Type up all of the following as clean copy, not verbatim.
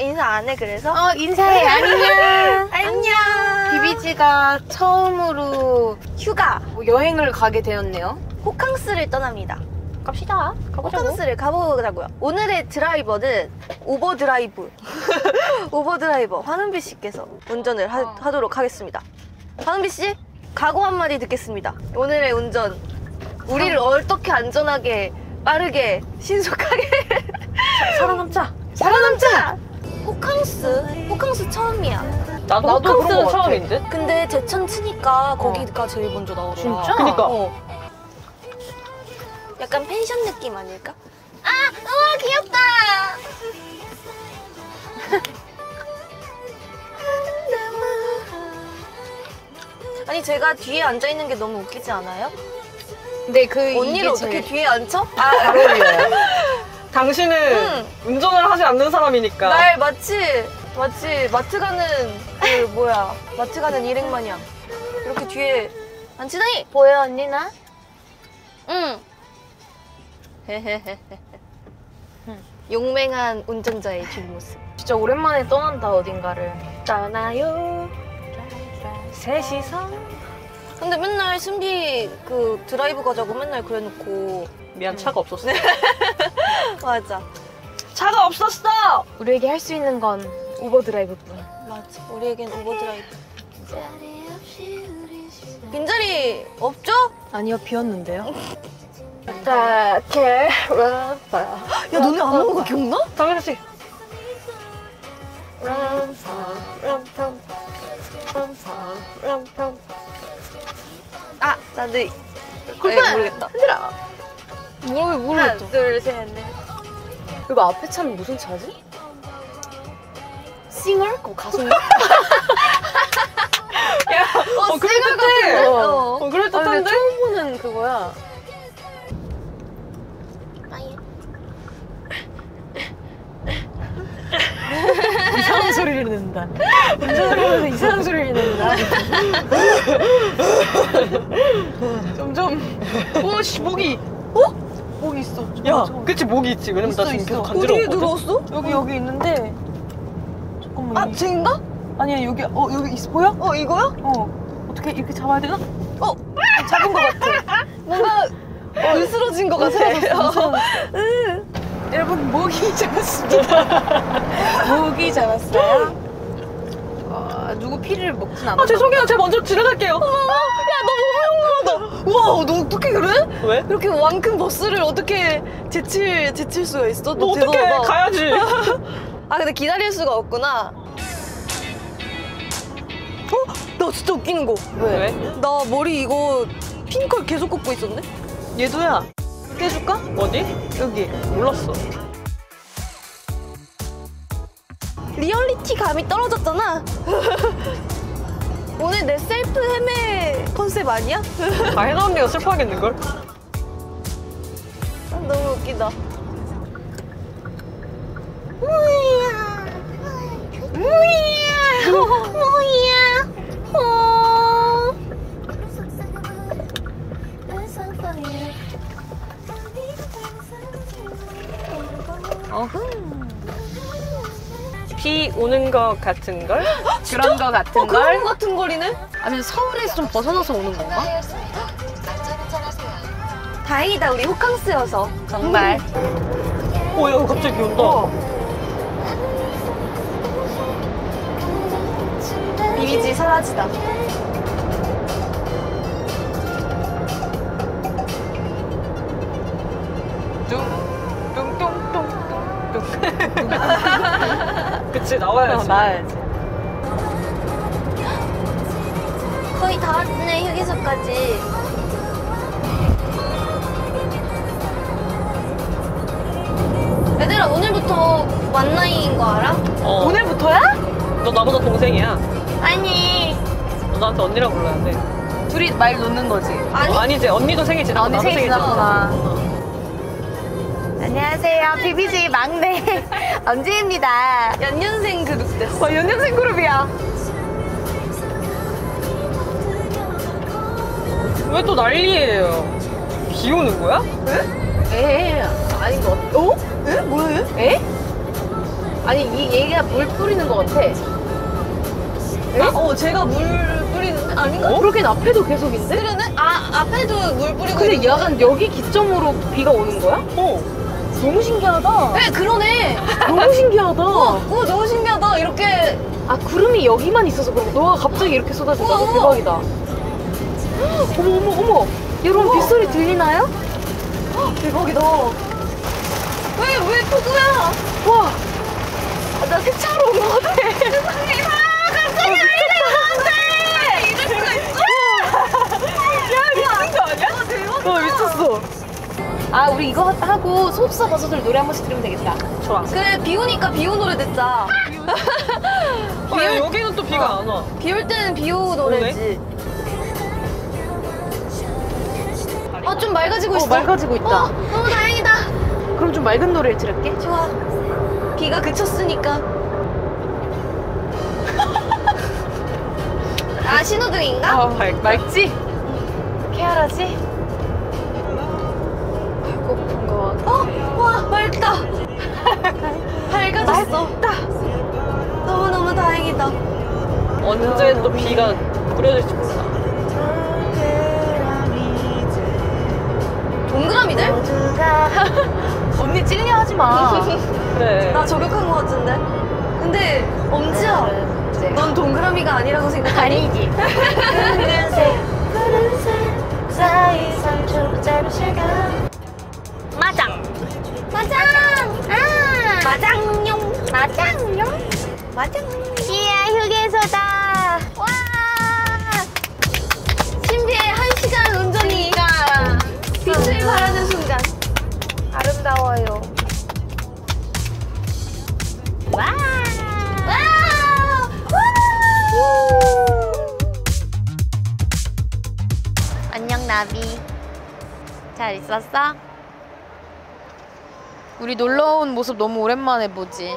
인사 안 해, 그래서? 어, 인사해. 안녕. 안녕. 비비지가 처음으로 휴가, 여행을 가게 되었네요. 호캉스를 떠납니다. 갑시다. 가보자고. 호캉스를 가보자고요. 오늘의 드라이버는 오버드라이브. 오버드라이버 환은비 씨께서 운전을 하도록 하겠습니다. 환은비 씨, 각오 한마디 듣겠습니다. 오늘의 운전, 우리를 어떻게 안전하게, 빠르게, 신속하게 살아남자! 살아남자! 호캉스? 호캉스 처음이야. 나도 그런 거 처음인 듯? 근데 제천 치니까 거기가 제일 먼저 나오더라. 진짜? 그니까. 약간 펜션 느낌 아닐까? 아! 우와 귀엽다! 아니 제가 뒤에 앉아있는 게 너무 웃기지 않아요? 근데 그 언니를 어떻게 뒤에 앉혀? 아, 바로 당신은 운전을 하지 않는 사람이니까 날 마치 마트 가는 그 뭐야 마트 가는 일행 마냥 이렇게 뒤에 앉히다니! 보여 언니 나? 응. 용맹한 운전자의 뒷모습. 진짜 오랜만에 떠난다 어딘가를. 떠나요 셋이서. 근데 맨날 신비 그 드라이브 가자고 맨날 그래놓고 미안 차가 없었어. 맞아 차가 없었어. 우리에게 할 수 있는 건 오버드라이브뿐. 맞아 우리에겐 오버드라이브. 빈자리 없죠? 아니요 비었는데요. 어떻게 런파. 야 너네 안 먹은 거 기억나? 당연하지. 런파 런파 런파. 아 나도 모르겠다. 흔들어. 뭐야 모르겠다. 하나 둘 셋 넷. 이거 앞에 차는 무슨 차지? 싱어? 그거 가수인가? 야 싱어 같은데? 그럴 듯한데? 처음 보는 그거야. 이상한 소리를 낸다. 운전을 하면서 이상한 소리를 낸다. 점점. 오씨 목이. 어? 목이 있어. 야, 그치 목이 있지. 왜냐면 나 지금 계속 간지러워. 어디에 들어왔어? 여기 있는데. 잠깐만. 아, 쟤인가? 아니야 여기. 여기 있어 보여? 이거야? 어떻게 이렇게 잡아야 되나? 잡은 것 같아. 뭔가 으스러진 것 같아. 으스러졌어. 여러분 목이 잡았습니다. 목이 잡았어요. 누구 피를 먹진 않아. 죄송해요. 제가 먼저 지나갈게요. 야, 너 너무 용감하다. 우와, 너 어떻게 그래? 왜? 이렇게 왕큰 버스를 어떻게 제칠 수가 있어? 너 어떻게 가야지. 아, 근데 기다릴 수가 없구나. 나 진짜 웃기는 거. 왜? 나 머리 이거 핑클 계속 꽂고 있었네. 얘도야. 해줄까? 어디? 여기. 몰랐어. 리얼리티 감이 떨어졌잖아. 오늘 내 셀프 헤매 컨셉 아니야? 아, 혜나 언니가 슬퍼하겠는걸? 너무 웃기다. 뭐야? 뭐야? 뭐야? 비 오는 것 같은걸? 그런 것 같은걸? 그런 것 같은걸이네? 아니 서울에서 좀 벗어나서 오는 건가? 다행이다 우리 호캉스여서 정말. 야 갑자기 온다. 비비지 사라지다. 그치 나와야지. 나와야지. 거의 다 왔네 휴게소까지. 얘들아 오늘부터 만나이인 거 알아? 오늘부터야? 너 나보다 동생이야. 아니 너 나한테 언니라고 불러야 돼. 둘이 말 놓는 거지. 아니지 언니도 생일 지나고 나도 생일 지나고. 안녕하세요. 비비지 막내 엄지입니다. 연년생 그룹 됐어. 연년생 그룹이야. 왜 또 난리예요? 비 오는 거야? 에? 아닌 것 같아. 에? 뭐야? 에? 아니 이 얘가 물 뿌리는 것 같아. 에? 제가 물 뿌리는 아닌가? 그러긴 앞에도 계속인데? 그러네? 앞에도 물 뿌리고. 근데 약간 여기 기점으로 비가 오는 거야? 너무 신기하다. 네, 그러네. 너무 신기하다. 너무 신기하다. 이렇게. 구름이 여기만 있어서 그런 거. 너가 갑자기 이렇게 쏟아진다. 대박이다. 어머. 여러분 빗소리 들리나요? 대박이다. 왜 폭우야? 와. 나 세차로 온 것 같아. 세상에. 갑자기 왜 이래? 이럴 수가 있어? 야, 미친 거 아니야? 대박이다. 미쳤어. 우리 이거 하고 소속사 가수들 노래 한 번씩 들으면 되겠다. 좋아. 그래, 비 오니까 비오 노래 듣자. 여기는 또 비가 안 와. 비 올 때는 비오 노래지. 좀 맑아지고 있어. 맑아지고 있다. 너무 다행이다. 그럼 좀 맑은 노래를 들을게. 좋아. 비가 그쳤으니까. 신호등인가? 맑지? 쾌활하지? 와, 맑다. 밝아졌어. 맑다. 너무너무 다행이다. 언제 또 비가 뿌려질지 몰라. 동그라미들? 언니 찔려 하지 마. 그래. 나 저격한 것 같은데. 근데 엄지야, 넌 동그라미가 아니라고 생각하니? 아니지. 푸른색 사이 3초 짧은 시간. 마장용. 이야, 휴게소다. 와, 신비의 1시간 운전이 빛을 바라는 순간 아름다워요. 안녕 나비, 잘 있었어? 우리 놀러온 모습 너무 오랜만에 보지.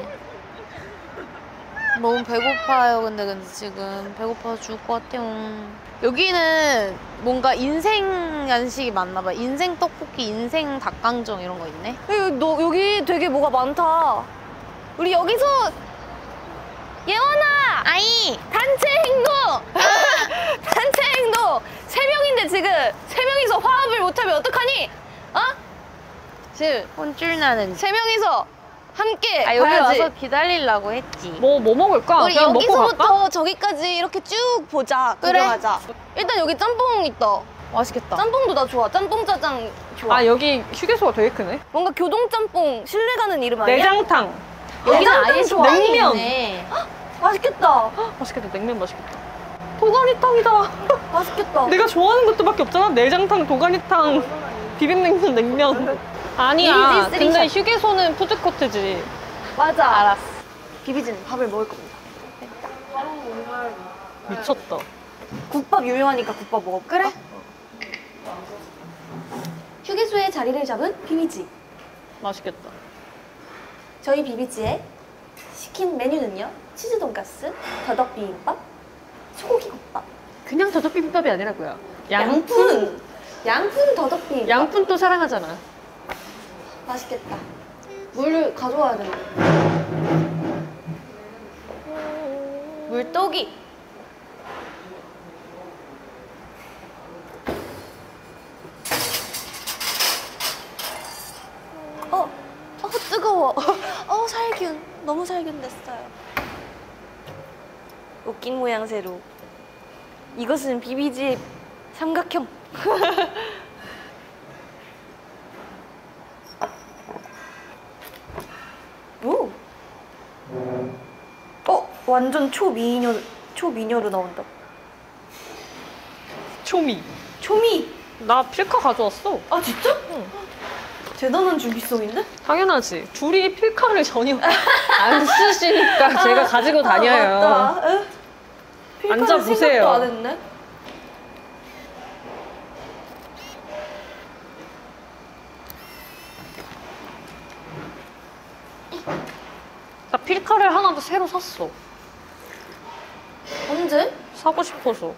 너무 배고파요. 근데 지금 배고파서 죽을 것 같아요. 여기는 뭔가 인생 간식이 많나봐. 인생 떡볶이, 인생 닭강정 이런 거 있네. 여기 되게 뭐가 많다. 우리 여기서 예원아! 아이! 단체 행동! 단체 행동! 3명인데 지금 3명이서 화합을 못하면 어떡하니? 지금 혼쭐 나는. 3명이서 함께 여기 가야지. 와서 기다리려고 했지. 뭐 먹을까? 우리 여기서부터 저기까지 이렇게 쭉 보자. 그래, 가자. 일단 여기 짬뽕 있다. 맛있겠다. 짬뽕도 나 좋아. 짬뽕 짜장 좋아. 여기 휴게소가 되게 크네. 뭔가 교동 짬뽕 실내 가는 이름 아니야? 내장탕. 여기는 아예 좋아. 냉면. 맛있겠다. 맛있겠다. 냉면 맛있겠다. 도가니탕이다. 맛있겠다. 내가 좋아하는 것들밖에 없잖아. 내장탕, 도가니탕, 비빔냉면, 냉면. 아니야, 근데 휴게소는 푸드코트지. 맞아. 알았어. 비비진 밥을 먹을 겁니다. 됐다. 미쳤다. 국밥 유명하니까 국밥 먹어. 그래? 휴게소에 자리를 잡은 비비지. 맛있겠다. 저희 비비지의 시킨 메뉴는요, 치즈 돈가스, 더덕 비빔밥, 소고기 국밥. 그냥 더덕 비빔밥이 아니라고요. 양푼 더덕 비빔밥. 양푼 또 사랑하잖아. 맛있겠다. 물을 가져와야 되나? 물떡이. 뜨거워. 살균. 너무 살균됐어요. 웃긴 모양새로. 이것은 비비집 삼각형. 완전 초미녀로 나온다. 초미. 나 필카 가져왔어. 진짜? 응. 대단한 준비성인데? 당연하지. 둘이 필카를 전혀 안 쓰시니까 제가 가지고 다녀요. 맞다. 필카를 생각도 안 했네. 나 필카를 하나 더 새로 샀어. 언제? 사고 싶어서.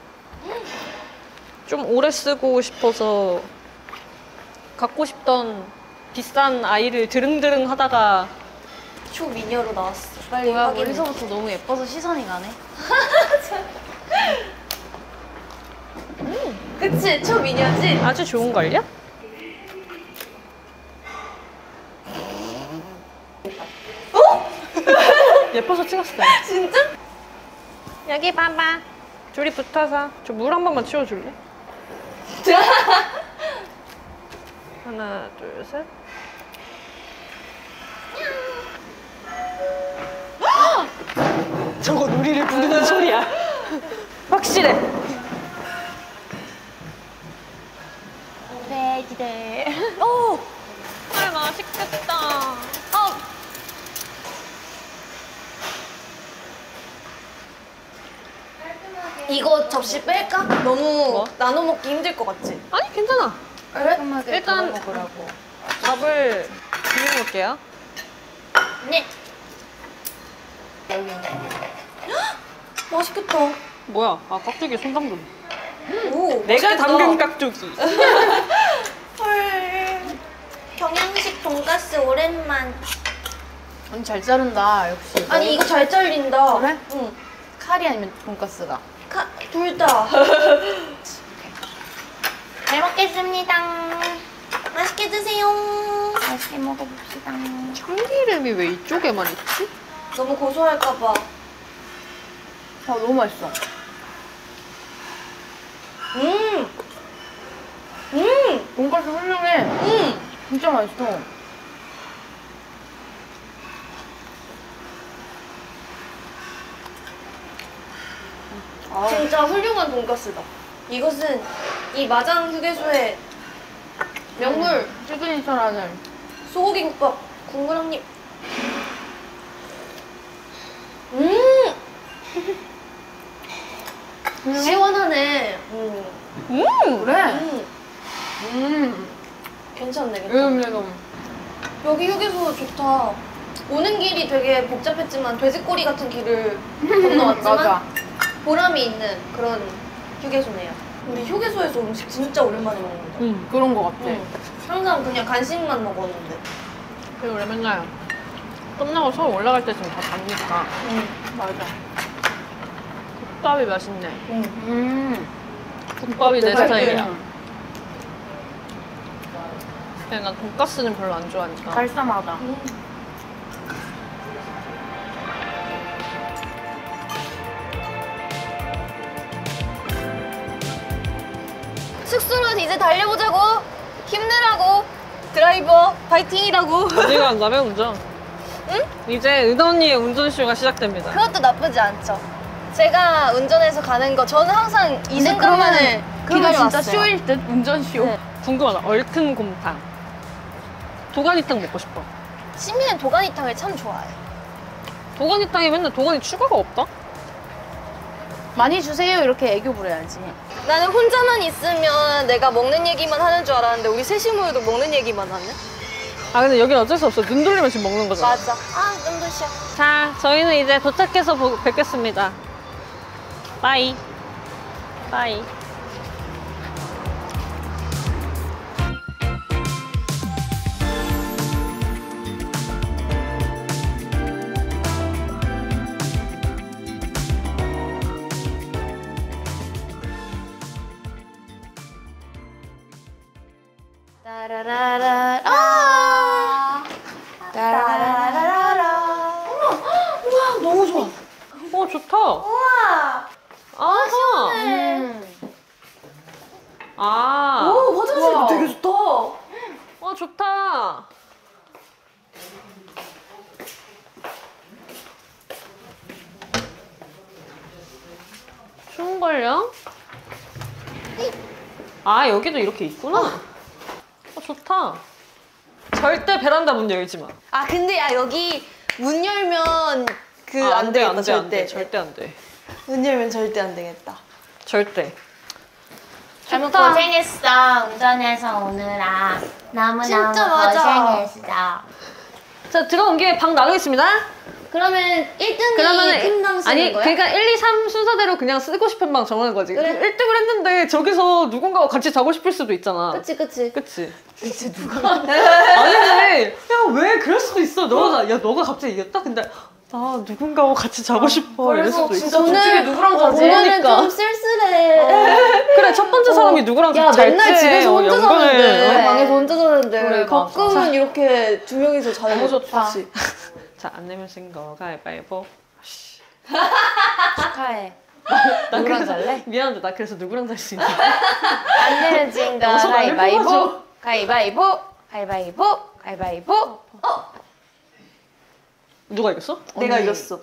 좀 오래 쓰고 싶어서. 갖고 싶던 비싼 아이를 드릉드릉 하다가 초미녀로 나왔어. 빨리 와. 머리서부터 너무 예뻐서 시선이 가네. 그치? 초미녀지? 아주 좋은걸요? 어? 예뻐서 찍었어요. 진짜? 여기 봐봐. 둘이 붙어서. 저 물 한 번만 치워줄래? 하나, 둘, 셋. 저거 놀이를 부르는 소리야. 확실해. 오래지대. 오! 헐, 맛있겠다. 아! 이거 접시 뺄까? 너무 뭐? 나눠 먹기 힘들 것 같지? 아니, 괜찮아. 그래? 일단 먹으라고. 밥을 비벼 볼게요. 네. 맛있겠다. 뭐야? 아, 깍두기 손 담금. 오, 내가 맛있겠다. 담근 깍두기. 헐. 경양식 돈가스 오랜만. 언니 잘 자른다, 역시. 아니, 이거 잘 잘린다. 그래? 응. 칼이 아니면 돈가스가? 둘 다. 잘 먹겠습니다. 맛있게 드세요. 맛있게 먹어봅시다. 참기름이 왜 이쪽에만 있지? 너무 고소할까봐. 아, 너무 맛있어. 돈가스 훌륭해. 진짜 맛있어. 아. 진짜 훌륭한 돈가스다. 이것은 이 마장 휴게소의 명물 시그니처라는 소고기 국밥. 국물 한 입. 시원하네. 그래. 괜찮네. 여기 휴게소 좋다. 오는 길이 되게 복잡했지만 돼지꼬리 같은 길을 건너왔지만 맞아. 보람이 있는 그런 휴게소네요. 우리 휴게소에서 음식 진짜 오랜만에 먹는다. 그런 거 같아. 항상 그냥 간식만 먹었는데. 그리고 우리 맨날 끝나고 서울 올라갈 때쯤 다 잡니까. 맞아. 국밥이 맛있네. 국밥이 내 스타일이야. 근데 난 돈가스는 별로 안 좋아하니까. 달쌈하다. 숙소로 이제 달려보자고. 힘내라고. 드라이버 파이팅이라고. 어디 간다며 운전? 응? 이제 은하 언니의 운전쇼가 시작됩니다. 그것도 나쁘지 않죠. 제가 운전해서 가는 거 저는 항상 이 생각만을 기다려왔어요. 진짜 쇼일 듯? 운전쇼? 네. 궁금하다. 얼큰 곰탕. 도가니탕 먹고 싶어. 시민은 도가니탕을 참 좋아해요. 도가니탕에 맨날 도가니 추가가 없다? 많이 주세요 이렇게 애교 부려야지. 나는 혼자만 있으면 내가 먹는 얘기만 하는 줄 알았는데 우리 셋이 모여도 먹는 얘기만 하냐? 아, 근데 여긴 어쩔 수 없어. 눈 돌리면 지금 먹는 거잖아. 맞아. 아, 눈 도시야. 자, 저희는 이제 도착해서 뵙겠습니다. 빠이. 빠이. 따라라라. 아! 따라라라라. 우와, 너무 좋아. 오, 좋다. 우와. 아, 시원해. 아. 오, 화장실 우와. 되게 좋다. 와, 좋다. 추운걸요? 아, 여기도 이렇게 있구나. 어, 좋다. 절대 베란다 문 열지 마. 아, 근데 야, 여기 문 열면 그 안 돼, 안 돼, 안 돼. 절대 안 돼. 문 열면 절대 안 되겠다. 절대. 너무 고생했어. 운전해서 오느라. 너무너무 고생했어. 자, 들어온 게 방 나가겠습니다. 그러면 1등이 팀당 쓰는 거야? 아니 그러니까 1, 2, 3 순서대로 그냥 쓰고 싶은 방 정하는 거지. 그래. 1등을 했는데 저기서 누군가와 같이 자고 싶을 수도 있잖아. 그치 그치 그치. 진짜 누가 아니 야 왜 그럴 수도 있어. 너가 야 너가 갑자기 이겼다? 근데 나 누군가와 같이 자고 싶어 이럴 수도 있어. 오늘 누구랑 자지? 오늘은 좀 쓸쓸해. 그래 첫 번째 사람이 누구랑 잘지. 야 맨날 집에서 혼자 자는데 방에서 혼자 자는데 그래, 가끔은 자. 이렇게 두 명이서 자는 거 좋지. 자, 안 내면 쓴거 가위바위보. 축하해. 나 누구랑 잘래? 미안한데 나 그래서 누구랑 잘 수 있냐. 안 내면 쓴거 가위바위보. 가위바위보. 가위바위보. 가위바위보. 어? 누가 이겼어? 내가 이겼어.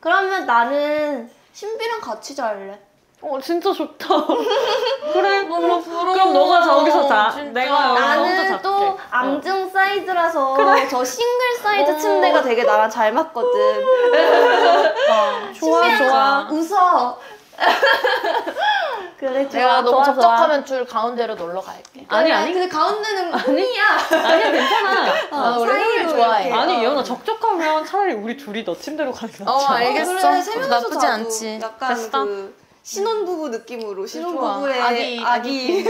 그러면 나는 신비랑 같이 잘래. 어 진짜 좋다. 그래 그럼 너가 저기서 자. 진짜. 내가 나는 또 앙증 사이즈라서 그래. 저 싱글 사이즈 침대가 되게 나랑 잘 맞거든. 좋아 좋아. 웃어. 그래 좋아. 내가 너무 적적하면 줄 가운데로 놀러 갈게. 아니 아니 근데 가운데는 아니야. 아니야 괜찮아. 나 원래 좋아해. 아니 예원아 적적하면 차라리 우리 둘이 너 침대로 가는 게 낫지. 어 알겠어. 그래, 나쁘지 자고. 않지. 약간 됐어? 그 신혼부부 느낌으로 신혼부부의 아기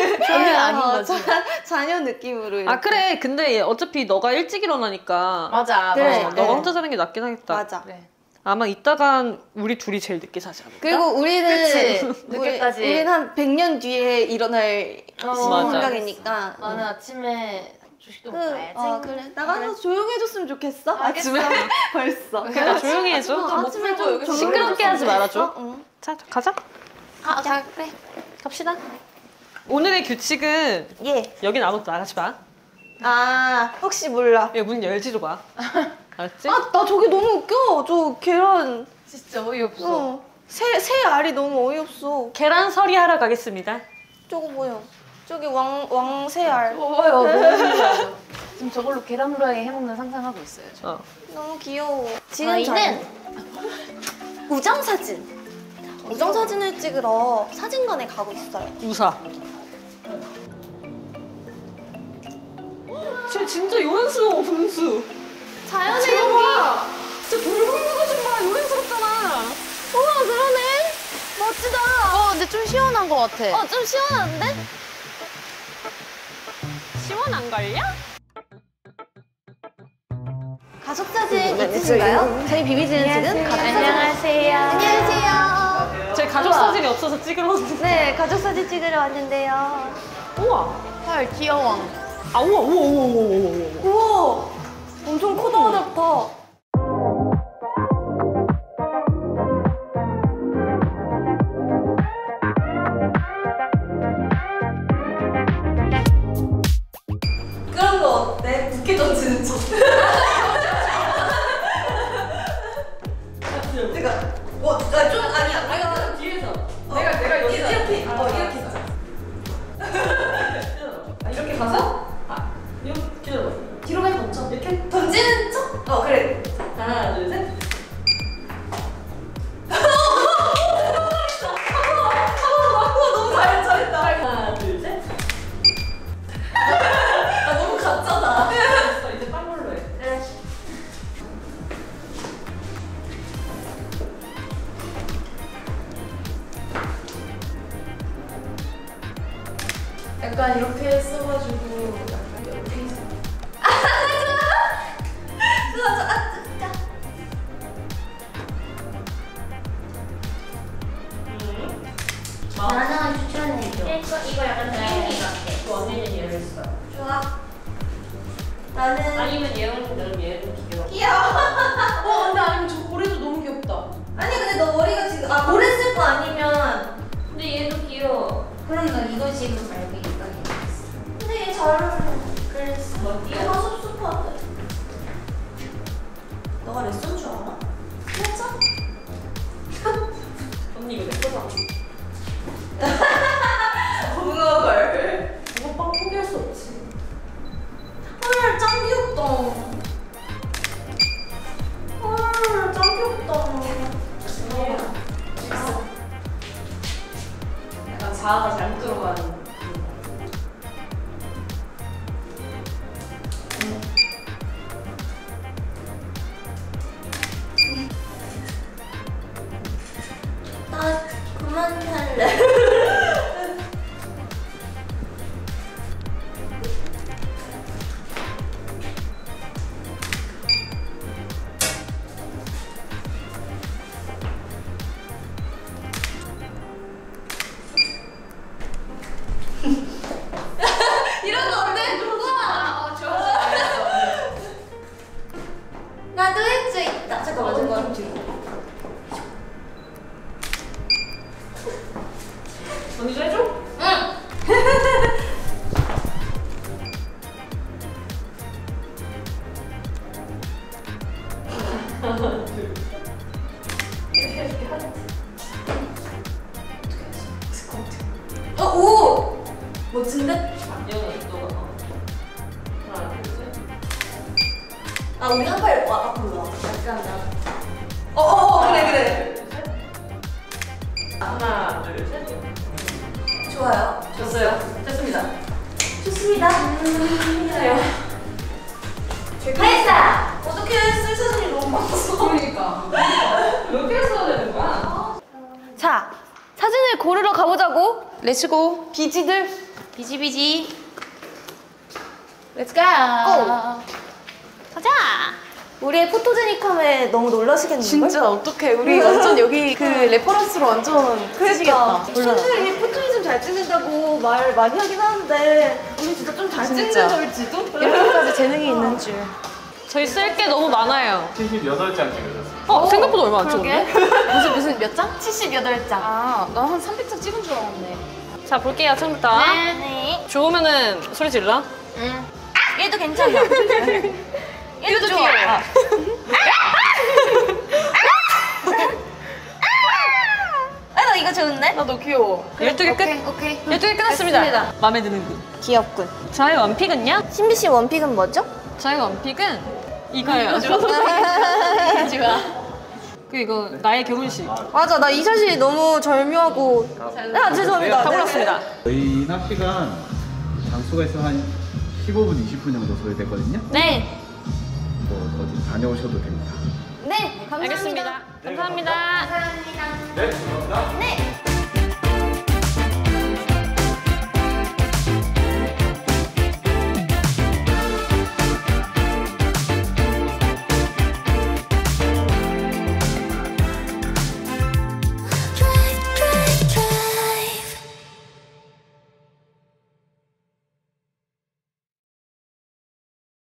자녀 느낌으로 이렇게. 아 그래 근데 어차피 너가 일찍 일어나니까 맞아 그래. 맞아. 너가 혼자 자는 게 낫긴 하겠다. 맞아 그래. 아마 이따간 우리 둘이 제일 늦게 자지 않을까? 그리고 우리는 늦게까지 우리는 한 100년 뒤에 일어날 생각이니까 나는 아침에 조식도 못 가야지. 아, 그래. 나가서 그래. 조용히 해줬으면 좋겠어? 아침에? 벌써 그냥 조용히 해줘. 아침에 좀 시끄럽게 하지 말아줘. 응. 자 가자. 자 그래 갑시다. 오늘의 규칙은 예 여긴 아무도 나가지 마. 아 혹시 몰라 야, 문 열지 줘봐. 알았지? 아 나 저게 너무 웃겨. 저 계란 진짜 어이없어. 새 알이 너무 어이없어. 계란 서리 하러 가겠습니다. 저거 뭐야? 저기 왕 새 알. 뭐야? 지금 저걸로 계란 후라이 해먹는 상상하고 있어요. 저. 너무 귀여워. 지금 저희는 우정 사진을 찍으러 사진관에 가고 있어요. 우사. 쟤 진짜 요란스러워 분수. 자연의 향기! 진짜 돌보는 거 좀 봐! 요란스럽잖아! 우와 그러네! 멋지다! 근데 좀 시원한 거 같아. 좀 시원한데? 시원한걸요? 가족사진 있으신가요? 저희 비비지는 지금 가족사진. 안녕하세요. 안녕하세요. 저희 가족사진이 없어서 찍으러 왔는데. 네, 가족사진 찍으러 왔는데요. 우와! 헐, 귀여워. 아, 우와, 우와, 우와, 우와, 우와. 우와. 엄청 커다랗다. 그런 거 어때? 부케 던지는 척. 내가 나 좀 아니야. 내가 뒤에서. 내가 여기 이렇게 이렇게 있어. 이렇게 가서 이렇게 기다려봐. 뒤로 많이 던져. 이렇게 던지는 척? 그래. 하나, 둘, 셋. 너무 잘했다. 하나, 둘, 셋. 아, 너무 가짜다. 됐어, 이제 딴 걸로 해. 네. 약간 이렇게 써가지고 약간 이렇게 해서 나나 추천해줘. 이거 약간 다행인 것 같아. 언니는 얘를 써. 좋아. 나는 아니면 얘는 귀여워. 근데 아니면 저 고래도 너무 귀엽다. 아니 근데 너 머리가 지금 고래 쓸 거 아니면 근데 얘도 귀여워. 그럼 너 이거 지금 말고 이거 해봤어. 근데 얘 잘 어울려. 그랬어. 얘가 섭섭하다. 너가 레슨 줄 알아? 했죠? 언니 이거 내 거잖아. 붕어걸. 이거 빵 포기할 수 없지. 헐, 짱 귀엽다. 헐, 짱 귀엽다. 붕어걸. 약간 자아가 잘못 들어가는. 나도 할 수 있다. 잠깐만, 잠깐만. 언니도 해줘? 응. 하나, 둘. 이렇게 해줄게, 하나, 둘. 어떻게 하지? 스쿼트. 어, 오! 멋진데? 안녕, 너가. 하나, 둘, 셋. 아, 우리 한 팔 와갖고 와. 약간 나. 어어어, 그래, 그래. 하나, 둘, 셋. 좋아요. 좋았어요. 됐습니다. 좋습니다. 힘드네요. 됐다! 어떻게 쓸 사진이 너무 많았어. 그러니까. 몇 개 써야 되는 거야? 자, 사진을 고르러 가보자고. 렛츠고. 비지들. 비지비지. 렛츠고. 가자! 우리의 포토제닉함에 너무 놀라시겠는걸? 진짜 어떡해. 우리 완전 여기 그 레퍼런스로 완전 크시겠다. 사실 포토는 잘 찍는다고 말 많이 하긴 하는데 우리 진짜 좀 잘 찍는 걸지도? 이렇게까지 재능이 있는 줄. 저희 쓸 게 너무 많아요. 78장 찍으셨어요. 어? 생각보다 얼마 안 찍었네? 무슨 몇 장? 78장. 아, 나 한 300장 찍은 줄 알았네. 자, 볼게요. 처음부터. 네. 좋으면은 소리 질러. 응. 아! 얘도 괜찮아. 얘도 좋아. 아, 나 이거 좋은데? 나 너무 귀여워. 12개 끝. 오케이. 12개 끝났습니다. 마음에 드는군. 귀엽군. 저의 원픽은요? 신비 씨 원픽은 뭐죠? 저의 원픽은 이거예요. 이거 좋아. 그리고 이거 나의 결혼식. 맞아, 나 이 사진이 너무 절묘하고. 아, 죄송합니다. 다 골랐습니다. 저희 낚시가 장소가 있어 한 15분, 20분 정도 소요됐거든요. 네. 어디 다녀오셔도 됩니다. 네, 감사합니다. 알겠습니다. 감사합니다. 네, 감사합니다. 네, 감사합니다. 네.